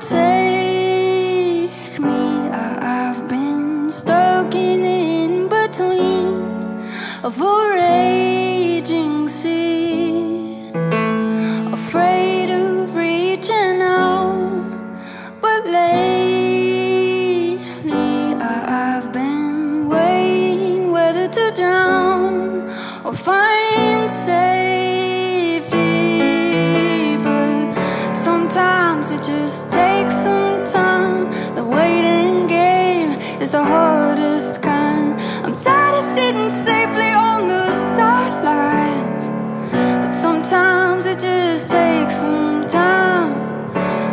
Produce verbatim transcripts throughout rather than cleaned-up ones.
take me. I I've been stuck in, in between of a raging sea, afraid of reaching out. But lately I I've been waiting whether to drown or find safety. But sometimes it just takes some time. The waiting game is the hardest kind. I'm tired of sitting safely on the sidelines, but sometimes it just takes some time.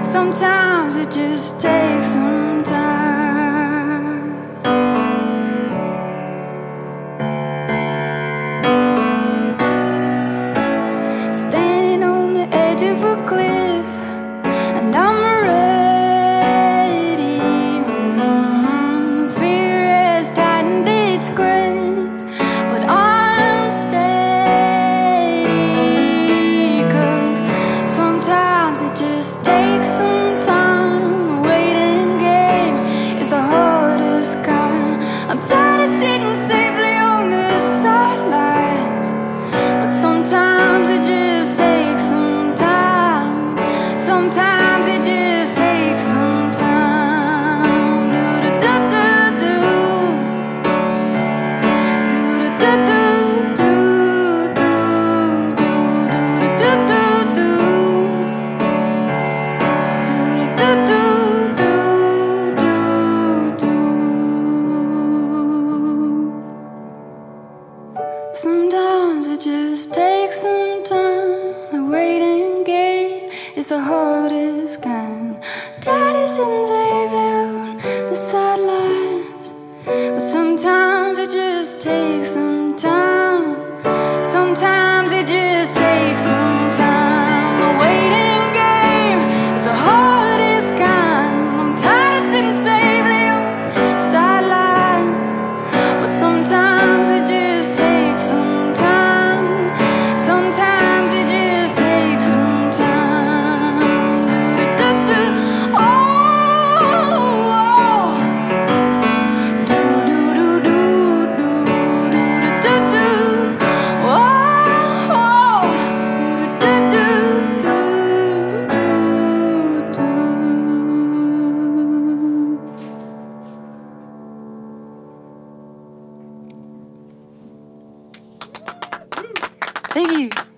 Sometimes it just takes some time. Standing on the edge of a cliff, and I'm thank you.